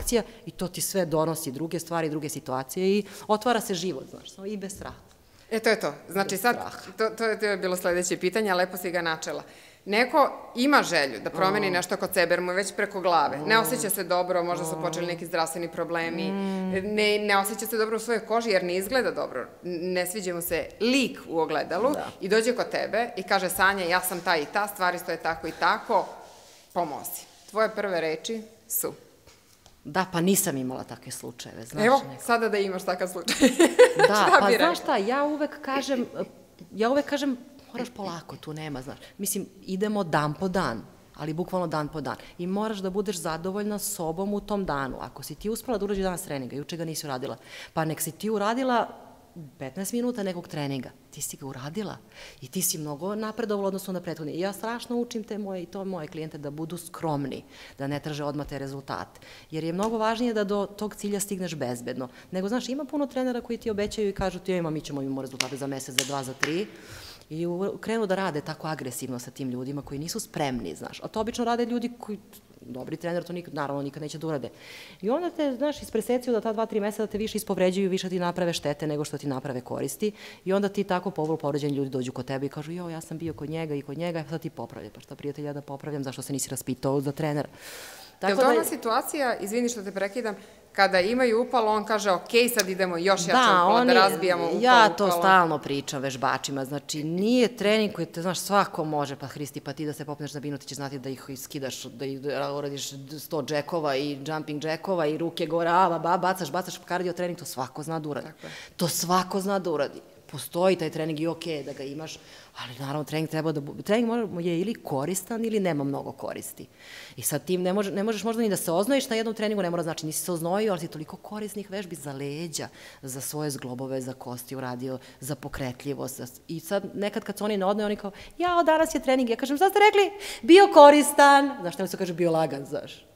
i to ti sve donosi druge stvari, druge situacije i otvara se život, znaš, i bez straha. E to je to, znači sad, to je bilo sledeće pitanje, a lepo si ga načela. Neko ima želju da promeni nešto kod sebe, jer mu je već preko glave. Ne osjeća se dobro, možda su počeli neki zdravstveni problemi, ne osjeća se dobro u svojoj koži jer ne izgleda dobro. Ne sviđa mu se lik u ogledalu i dođe kod tebe i kaže Sanja, ja sam ta i ta, stvari stoje tako i tako, pomozi. Tvoje prve reči su... Da, pa nisam imala takve slučajeve. Evo, sada da imaš takav slučaj. Da, pa znaš šta, ja uvek kažem, moraš polako, tu nema, znaš. Mislim, idemo dan po dan, ali bukvalno dan po dan. I moraš da budeš zadovoljna sobom u tom danu. Ako si ti uspela da urađi danas treninga, juče ga nisi uradila, pa nek si ti uradila 15 minuta nekog treninga. Ti si ga uradila i ti si mnogo napredovala odnosno na prethodni. I ja strašno učim te moje i to moje klijente da budu skromni, da ne traže odmah te rezultate. Jer je mnogo važnije da do tog cilja stigneš bezbedno. Nego, znaš, ima puno trenera koji ti obećaju i kažu ti, mi ćemo imamo rezultate za mesec, za dva, za tri. I krenu da rade tako agresivno sa tim ljudima koji nisu spremni, znaš. A to obično rade ljudi koji, dobri trener, to naravno nikad neće da urade. I onda te, znaš, ispreseciju da ta 2-3 meseca te više ispovređuju, više ti naprave štete nego što ti naprave koristi. I onda ti tako povređeni ljudi dođu kod tebe i kažu, ja sam bio kod njega i kod njega, sad ti popravlja. Pa šta prijatelj, ja da popravljam, zašto se nisi raspitao za trenera? Je li to ona situacija, izvini što te prekidam, kada imaju upalo, on kaže, ok, sad idemo još jače upalo, da razbijamo upalo. Ja to stalno pričam vežbačima, znači nije trening koji te, znaš, svako može, pa Hristi, pa ti da se popneš na binu, ti ćeš znati da ih skidaš, da uradiš 100 džekova i jumping džekova i ruke gore, bacaš, kardio trening, to svako zna da uradi. To svako zna da uradi. Postoji taj trening i ok, da ga imaš, ali naravno trening je ili koristan ili nema mnogo koristi. I sad ti ne možeš možda ni da se oznojiš na jednom treningu, ne mora znači nisi se oznojio, ali si toliko korisnih vežbi za leđa, za svoje zglobove, za kosti uradio, za pokretljivost. I sad nekad kad se oni ne odnoje, oni kao, jao, danas je trening, ja kažem, sad ste rekli, bio koristan, znaš što mi se kaže, bio lagan, znaš.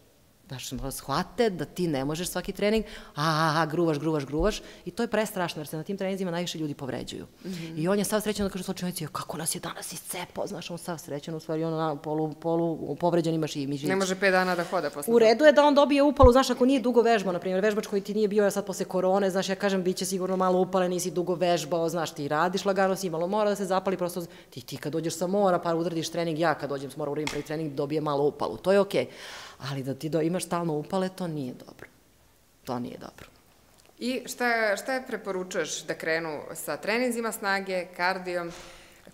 Znaš, shvate da ti ne možeš svaki trening, gruvaš i to je prestrašno jer se na tim treninzima najviše ljudi povređuju. I on je sav srećan da kaže slučajnici, kako nas je danas iscepao, znaš, on sav srećan, u stvari on povređen imaš i mišić. Ne može 5 dana da hoda posle. U redu je da on dobije upalu, znaš, ako nije dugo vežbao, na primjer, vežbač koji ti nije bio sad posle korone, znaš, ja kažem, bit će sigurno malo upale, nisi dugo vežbao, znaš, ti radiš lagano, si imalo mora da se zapali, prosto ti kad dođeš sa mora, pa uradiš trening, ja kad dođem sa mora, uradim prvi trening, dobijem malo upalu, to je okej. Ali da ti imaš stalno upale, to nije dobro. To nije dobro. I šta preporučuješ da krenu sa treninzima snage, kardijom,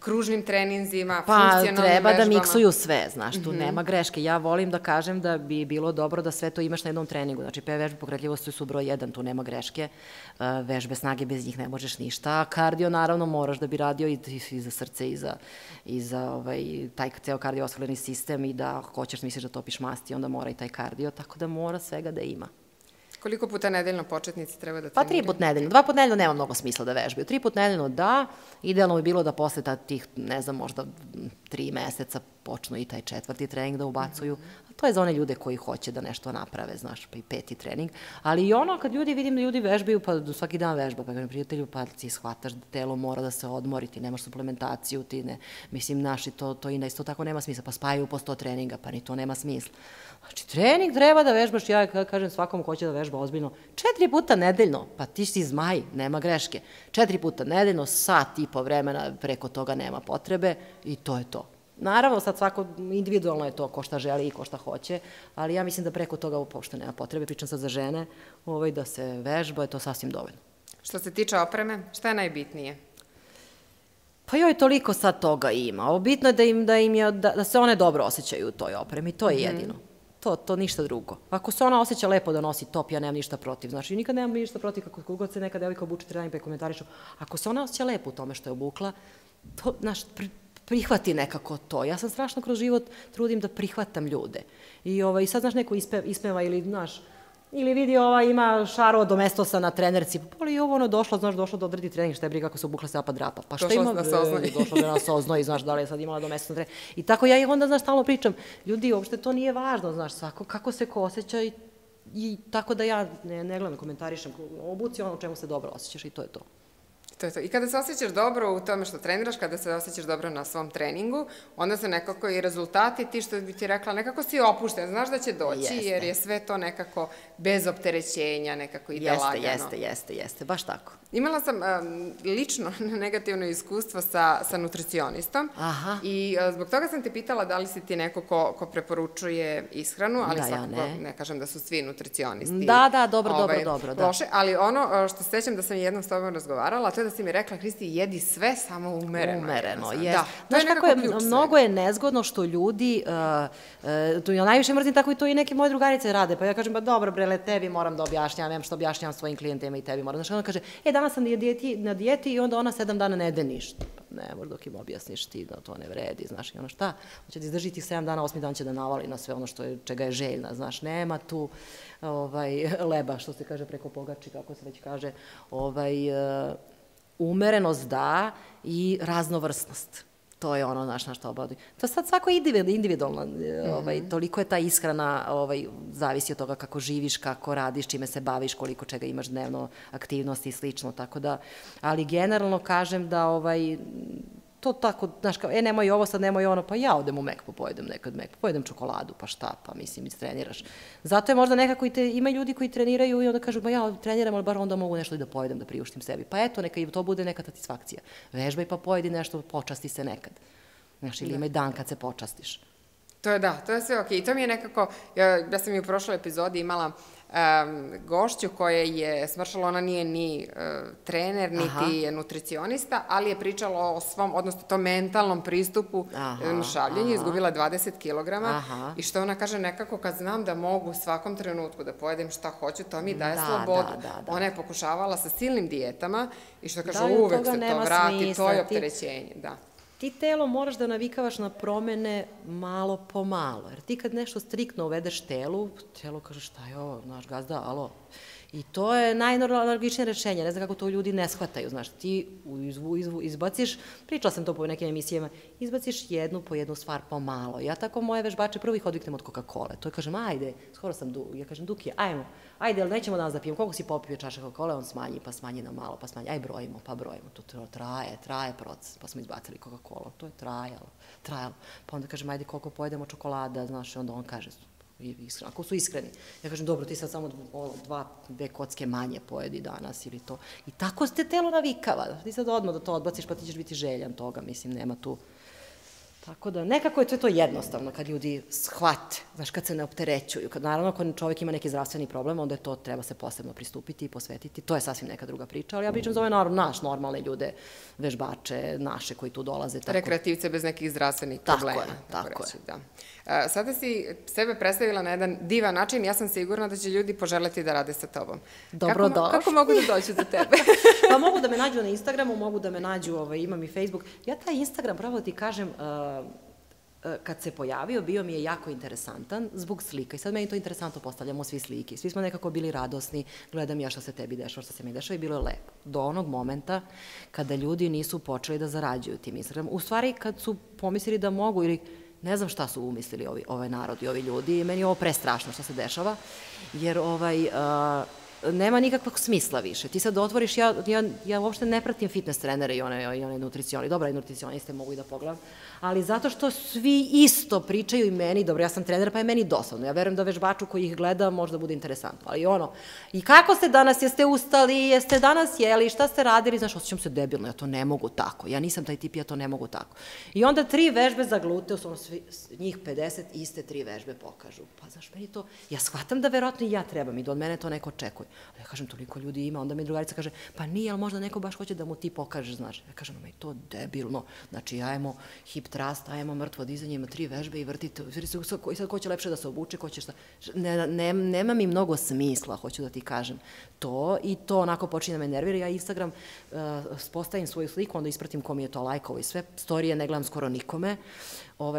kružnim treninzima, funkcionalnim vežbama? Pa treba da miksuju sve, znaš, tu nema greške. Ja volim da kažem da bi bilo dobro da sve to imaš na jednom treningu. Znači, PV vežbe pokretljivosti su broj 1, tu nema greške. Vežbe snage, bez njih ne možeš ništa. Kardio, naravno, moraš da bi radio i za srce i za taj ceo kardiovaskularni sistem i da hoćeš, misliš da topiš masti, onda mora i taj kardio, tako da mora svega da ima. Koliko puta nedeljno početnici treba da treniraju? Pa 3 put nedeljno. 2 put nedeljno nema mnogo smisla da vežbaju. 3 put nedeljno da, idealno bi bilo da posle tih, ne znam, možda 3 meseca počnu i taj 4. trening da ubacuju. To je za one ljude koji hoće da nešto naprave, znaš, pa i 5. trening. Ali i ono kad vidim da ljudi vežbaju, pa svaki dan vežba, pa kažem prijatelju, pa ti shvataš da telo mora da se odmori, ti nemaš suplementaciju, ti ne, mislim, naši to i isto tako nema smisla, pa spajaju po 100 treninga, pa ni to nema smisla. Znači, trening treba da vežbaš, ja kažem svakom ko će da vežba ozbiljno, 4 puta nedeljno, pa ti si zmaj, nema greške. 4 puta nedeljno, sat i po vremena, preko toga nema potrebe i to je to. Naravno, sad svako individualno je to ko šta želi i ko šta hoće, ali ja mislim da preko toga uopšte nema potrebe, pričam sad za žene, da se vežba, je to sasvim dovoljno. Što se tiče opreme, šta je najbitnije? Pa joj, toliko sad toga ima. Bitno je da se one dobro osjećaju u toj opremi, to je jedino. To ništa drugo. Ako se ona osjeća lepo da nosi top, ja nemam ništa protiv. Znači, nikad nemam ništa protiv kako god se neka devojka obuče trening pa komentarišu. Ako se ona osjeća lepo u tome što je obukla, to, znaš, prihvati nekako to. Ja sam strašno kroz život trudim da prihvatam ljude. I sad, znaš, neko ispeva ili, znaš, Ili vidi, ova ima šaro do mestosa na trenerci. Pa li je ovo ono došla, znaš, došla da odredi trening, šta je briga kako se obukla se napad rapa. Pa šta ima? Došla da nas oznoji, znaš, da li je sad imala do mestosa na trenerci. I tako ja ih onda, znaš, stalno pričam. Ljudi, uopšte to nije važno, znaš, svako kako se ko osjeća i tako da ja ne gledam, komentarišem obuci, ono u čemu se dobro osjećaš i to je to. I kada se osjećaš dobro u tome što treniraš, kada se osjećaš dobro na svom treningu, onda su nekako i rezultati, ti što bi ti rekla, nekako si opušten, znaš da će doći jer je sve to nekako bez opterećenja, nekako ide lagano. Jeste, baš tako. Imala sam lično negativno iskustvo sa nutricionistom i zbog toga sam te pitala da li si ti neko ko preporučuje ishranu, ali svakako ne kažem da su svi nutricionisti. Da, dobro. Loše, ali ono što sećam da sam jednom s tobom razgovarala, to je da si mi rekla, Hristi, jedi sve samo umereno. Umereno, jes. Znaš kako je, mnogo je nezgodno što ljudi, ja najviše mrzim tako i to i neke moje drugarice rade, pa ja kažem, pa dobro, brele, tebi moram da objašnjam, što objašnjam svojim klijentima i tebi moram. Znaš, ona kaže, danas sam na dijeti i onda ona 7 dana ne jede ništa. Ne, možda dok im objasniš ti da to ne vredi, znaš, i ono šta, će da izdrži tih 7 dana, 8. dan će da navali na sve ono čega je željna, znaš, nema tu leba, što se kaže preko pogači, kako se već kaže, umerenost da i raznovrsnost. To je ono naš što obavljaju. To je sad svako individualno, toliko je ta ishrana, zavisi od toga kako živiš, kako radiš, čime se baviš, koliko čega imaš dnevno aktivnosti i slično, tako da, ali generalno kažem da to tako, znaš kao, nemoj ovo sad, nemoj ono, pa ja odem u Mekpo, pojedem nekad Mekpo, pojedem čokoladu, pa šta, pa mislim, treniraš. Zato je možda nekako, ima ljudi koji treniraju i onda kažu, pa ja treniram, ali bar onda mogu nešto i da pojedem, da priuštim sebi. Pa eto, neka i to bude neka satisfakcija. Vežbaj pa pojedi nešto, počasti se nekad. Znaš, ili imaj dan kad se počastiš. To je sve okej. I to mi je nekako, ja sam i u prošloj epizodi imala gošću koja je smršala, ona nije ni trener, niti je nutricionista, ali je pričala o svom, odnosno to mentalnom pristupu na šavljenju, izgubila 20 kilograma i što ona kaže nekako kad znam da mogu u svakom trenutku da pojedem šta hoću, to mi daje slobodu. Ona je pokušavala sa silnim dijetama i što kaže uvek se to vrati, to je opterećenje. Ti telo moraš da navikavaš na promene malo po malo, jer ti kad nešto striktno uvedeš telu, telo kaže šta je ovo, znaš gazda, alo. I to je najnormalnije rešenje, ne znam kako to ljudi ne shvataju, znaš, ti izbaciš, pričala sam to po nekim emisijama, izbaciš jednu po jednu stvar po malo. Ja tako moje vežbače prvo ih odviknem od Coca-Cola, to je kažem, ajde, skoro sam, ja kažem, Duki, ajmo, ajde, ali nećemo danas da pijemo, koliko si popio čaša Coca-Cola, on smanji, pa smanji na malo, pa smanji, aj brojimo, pa brojimo, to traje proces, pa smo izbacili Coca-Cola, to je trajalo, pa onda kažem, ajde, koliko pojedemo čokolada, znaš, i onda on kaže, ako su iskreni. Ja kažem, dobro, ti sad samo 2 kocke manje pojedi danas ili to. I tako se telo navikava. Ti sad odmah da to odbaciš, pa ti ćeš biti željan toga. Mislim, nema tu. Tako da, nekako je to jednostavno kad ljudi shvate, znaš, kad se ne opterećuju. Naravno, ako čovjek ima neki zdravstveni problem, onda to treba se posebno pristupiti i posvetiti. To je sasvim neka druga priča, ali ja pričam za ove normalne ljude, vežbače, naše koji tu dolaze. Rekreativce bez nekih zdravstvenih problema. Tako je. Sada si sebe predstavila na jedan divan način, ja sam sigurna da će ljudi poželiti da rade sa tobom. Dobro došli. Kako mogu da dođu do tebe? Pa mogu da me nađu na Instagramu, mogu da me nađu, imam i Facebook. Ja taj Instagram, pravo ti kažem, kad se pojavio, bio mi je jako interesantan zbog slika. I sad meni to interesantno postavljamo svi slike. Svi smo nekako bili radosni, gledam ja što se tebi dešava, što se mi dešava i bilo je lepo. Do onog momenta kada ljudi nisu počeli da zarađuju tim Instagramom. U stvari kad su pomislili da mogu ili ne znam šta su umislili ovaj narod i ovi ljudi i meni je ovo prestrašno što se dešava jer nema nikakvog smisla više. Ti sad otvoriš, ja uopšte ne pratim fitness trenere i one nutricioni, dobra i nutricioniste mogu i da pogledam, ali zato što svi isto pričaju i meni, dobro ja sam trener pa je meni dosadno, ja verujem da vežbaču koji ih gleda možda bude interesantno, ali i kako ste danas, jeste ustali, jeste danas jeli, šta ste radili, znaš, osjećam se debilno, ja to ne mogu tako, ja nisam taj tip, ja to ne mogu tako. I onda 3 vežbe za gluteus, ono svi, njih 50 iste 3 vežbe pokažu, pa znaš, meni to, ja shvatam da verovatno i ja trebam i da od mene to neko očekuje. Ja kažem, toliko ljudi ima, onda mi drugarica kaže, pa nije, ali možda neko baš hoće da mu ti pokažeš, znaš. Ja kažem, meni to debilno, znači ajmo hip thrust, ajmo mrtvo dizanje, ima 3 vežbe i vrtite, i sad ko će lepše da se obuče, ko će šta, nema mi mnogo smisla, hoću da ti kažem to i to onako počinje da me nervira, ja Instagram postavim svoju sliku, onda ispratim ko mi je to lajkovo i sve, storije ne gledam skoro nikome,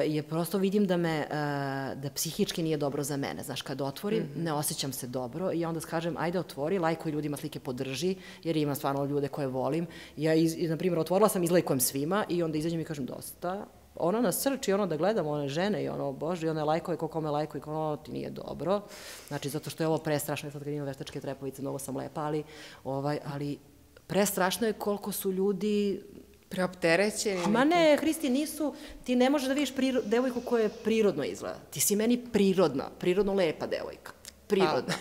jer prosto vidim da psihički nije dobro za mene. Znaš, kad otvorim, ne osjećam se dobro i onda kažem, ajde otvori, lajkuj ljudima slike, podrži, jer imam stvarno ljude koje volim. Ja, na primjer, otvorila sam, izlajkujem svima i onda izađem i kažem, dosta. Ona nas srči, ono da gledamo one žene i ono, bože, i one lajkove, ko kome lajkuje, ko ono, ti nije dobro. Znači, zato što je ovo prestrašno, sad kad imam veštačke trepavice, mnogo sam lepa, ali prestrašno je koliko su ljudi... Preopterećeni. Ma ne, Hristi, nisu, ti ne možeš da vidiš devojku koja je prirodno izgleda. Ti si meni prirodna, prirodno lepa devojka. Prirodna,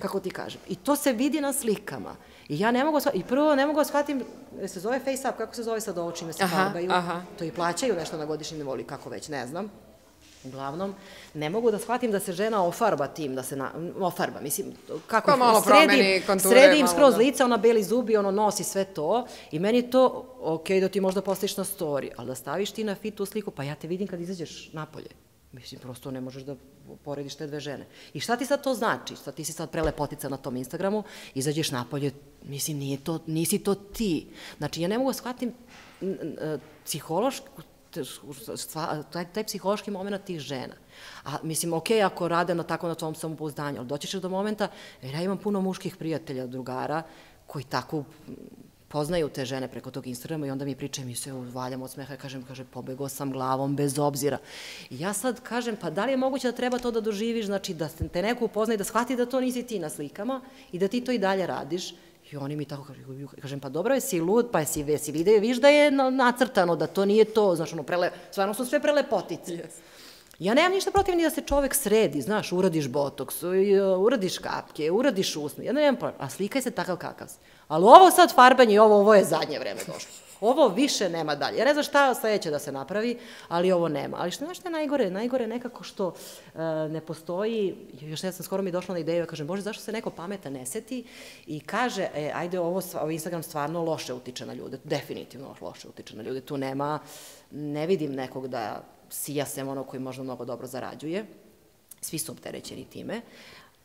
kako ti kažem. I to se vidi na slikama. I ja ne mogu, i prvo ne mogu shvatim, se zove face up, kako se zove sad ovo čime se farbaju, to i plaćaju nešto na godišnji nivou, kako već, ne znam. Uglavnom, ne mogu da shvatim da se žena ofarba tim, da se ofarba, mislim, kako sredim skroz lica, ona beli zubi, ono nosi sve to i meni to, ok, da ti možda postaviš na story, ali da staviš ti na fitu sliku, pa ja te vidim kad izađeš napolje. Mislim, prosto ne možeš da porediš te dve žene. I šta ti sad to znači? Šta ti si sad prelepotica na tom Instagramu, izađeš napolje, mislim, nisi to ti. Znači, ja ne mogu da shvatim psihološku, taj psihološki moment tih žena. A mislim, ok, ako rade tako na tom samopouzdanju, ali doćeš do momenta, jer ja imam puno muških prijatelja, drugara, koji tako poznaju te žene preko tog Instagrama i onda mi pričaju i se valjam od smeha i kažem, pobegao sam glavom bez obzira. I ja sad kažem, pa da li je moguće da treba to da doživiš, znači da te neko upozna i da shvati da to nisi ti na slikama i da ti to i dalje radiš. I oni mi tako kažem, pa dobro, jesi lud, pa jesi video, viš da je nacrtano, da to nije to, znaš, ono, stvarno su sve prelepotice. Ja nemam ništa protiv ni da se čovek sredi, znaš, uradiš botoks, uradiš kapke, uradiš usne, ja nemam protiv, a slikaj se takav kakav si. Ali ovo sad farbanje i ovo je zadnje vreme došlo. Ovo više nema dalje. Ja ne znam šta sledeće da se napravi, ali ovo nema. Ali što je najgore? Najgore je nekako što ne postoji, još ne znam, skoro mi je došla na ideju, ja kažem, bože, zašto se neko pametan ne seti i kaže, ajde, ovo Instagram stvarno loše utiče na ljude, definitivno loše utiče na ljude, tu nema, ne vidim nekog da sija sem ono koji možda mnogo dobro zarađuje, svi su opterećeni time.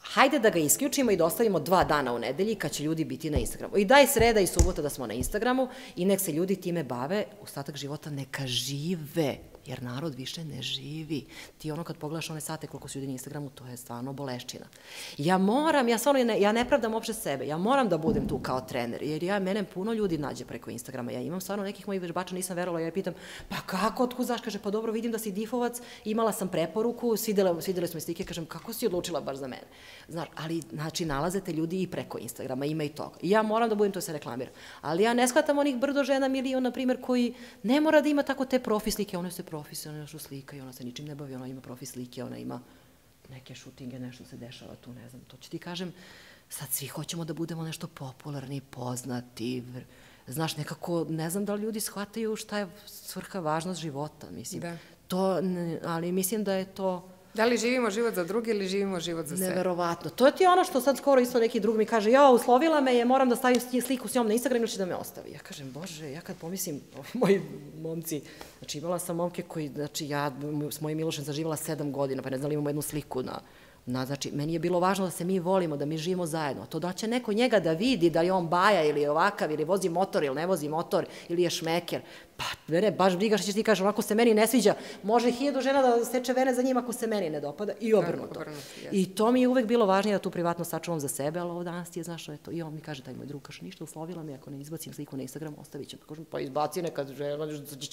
Hajde da ga isključimo i da ostavimo 2 dana u nedelji kad će ljudi biti na Instagramu. I daj sreda i subota da smo na Instagramu i nek se ljudi time bave, ostatak života neka žive, jer narod više ne živi. Ti ono kad pogledaš one sate koliko su ljudi na Instagramu, to je stvarno boleština. Ja moram, ja ne pravdam uopšte sebe, ja moram da budem tu kao trener, jer ja mene puno ljudi nađe preko Instagrama. Ja imam stvarno nekih mojih vežbača, nisam verovala, ja je pitam, pa kako, otkud znaš, kaže, pa dobro, vidim da si difovac, imala sam preporuku, svidele su mi slike, kažem, kako si odlučila baš za mene? Ali, znači, nalazete ljudi i preko Instagrama, ima i toga. I ja moram da budem to da se reklamiram. Ali ja ne shvatam onih brdo žena milion, na primjer, koji ne mora da ima tako te profi slike, one se profise, ona još uslika i ona se ničim ne bavi, ona ima profi slike, ona ima neke šutinge, nešto se dešava tu, ne znam, to ću ti kažem, sad svi hoćemo da budemo nešto popularni, poznati, znaš, nekako, ne znam da li ljudi shvataju šta je svrha, važnost života, mislim. To, ali mislim da je to... Da li živimo život za drugi ili živimo život za sebe? Neverovatno. To je ti ono što sad skoro isto neki drug mi kaže, ja, uslovila me je, moram da stavim sliku s njom na Instagram ili će da me ostavi. Ja kažem, bože, ja kad pomislim, moji momci, znači imala sam momke koji, znači ja s mojim Milošem zaživjela 7 godina, pa ne znam, imamo jednu sliku na, znači meni je bilo važno da se mi volimo, da mi živimo zajedno. To da će neko njega da vidi da je on baja ili je ovakav ili vozi motor ili ne vozi motor ili je šmeker. Pa, mene, baš briga što ćeš ti kažem, ako se meni ne sviđa, može 1000 žena da seče vene za njima ako se meni ne dopada i obrnuto. I to mi je uvek bilo važnije da tu privatno sačuvam za sebe, ali ovo danas ti je, znaš, eto, i on mi kaže, taj moj drug, kaže, ništa, uslovila me, ako ne izbacim sliku na Instagram, ostavit ću. Pa izbaci neka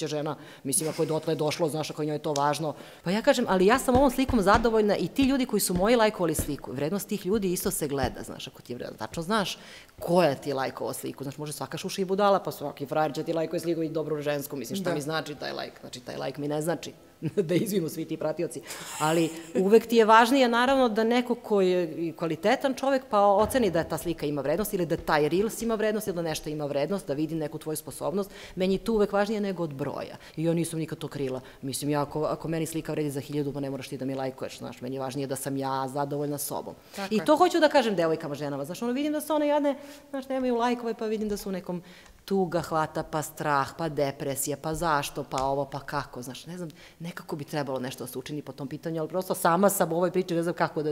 žena, mislim, ako je dotle došlo, znaš, ako njoj je to važno. Pa ja kažem, ali ja sam ovom slikom zadovoljna i ti ljudi koji su moji lajkovali sliku, vrednost tih ljudi isto se gleda, znaš, ako ti je vredno, tačno znaš koja ti lajkova sliku, znaš, može svaka šuša i budala, pa svaki frajer će ti lajkove sliku i dobro žensko, mislim, šta mi znači taj lajk, znači taj lajk mi ne znači, da izvimo svi ti pratioci, ali uvek ti je važnije naravno da neko koji je kvalitetan čovek pa oceni da ta slika ima vrednost ili da taj reels ima vrednost ili da nešto ima vrednost, da vidi neku tvoju sposobnost, meni je tu uvek važnije nego od broja i ja nisam nikad to krila, mislim, ako meni slika vredi za 1000, pa ne moraš ti da mi lajkuješ, znaš, meni je važnije da sam ja zadovoljna sobom i to hoću da kažem devojkama, ženama, znaš, ono vidim da su one jadne, znaš, nemaju lajkove pa vidim da su u nekom tuga hvata, pa strah, pa depresija, pa zašto, pa ovo, pa kako, znaš, ne znam, nekako bi trebalo nešto da se učini po tom pitanju, ali prosto sama sam u ovoj priči, ne znam kako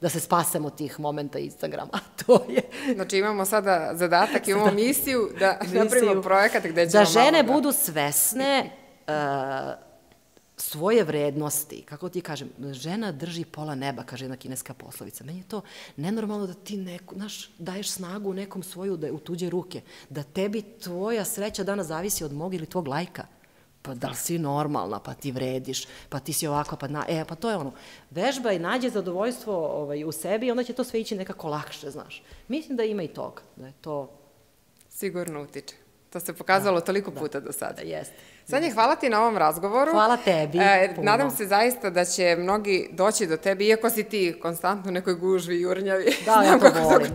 da se spasem od tih momenta Instagrama, a to je... Znači imamo sada zadatak i imamo misiju da napravimo projekat gde ćemo malo... Da žene budu svesne svoje vrednosti, kako ti kažem, žena drži pola neba, kaže jedna kineska poslovica. Meni je to nenormalno da ti daješ snagu nekom svoju u tuđe ruke, da tebi tvoja sreća danas zavisi od mog ili tvog lajka. Pa da li si normalna, pa ti vrediš, pa ti si ovako, pa to je ono. Vežba i nađe zadovoljstvo u sebi i onda će to sve ići nekako lakše, znaš. Mislim da ima i toga, da je to... Sigurno utiče. To se pokazalo toliko puta do sada. Jeste. Sanja, hvala ti na ovom razgovoru. Hvala tebi. Nadam se zaista da će mnogi doći do tebi, iako si ti konstantno u nekoj gužvi i jurnjavi. Da, ja to volim.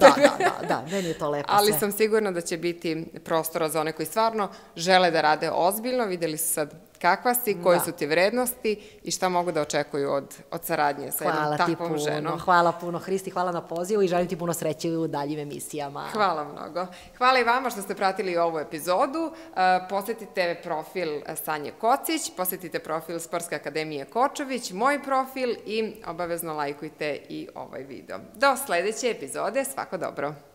Da, meni je to lepo sve. Ali sam sigurna da će biti prostora za one koji stvarno žele da rade ozbiljno. Videli su sad kakva si, koje su ti vrednosti i šta mogu da očekuju od saradnje sa jednom takvom ženom. Hvala puno, Hristi, hvala na pozivu i želim ti puno sreće u daljim emisijama. Hvala mnogo. Hvala i vama što ste pratili ovu epizodu. Posetite profil Sanje Kocić, posetite profil Sportske akademije Kočović, moj profil i obavezno lajkujte i ovaj video. Do sljedeće epizode, svako dobro!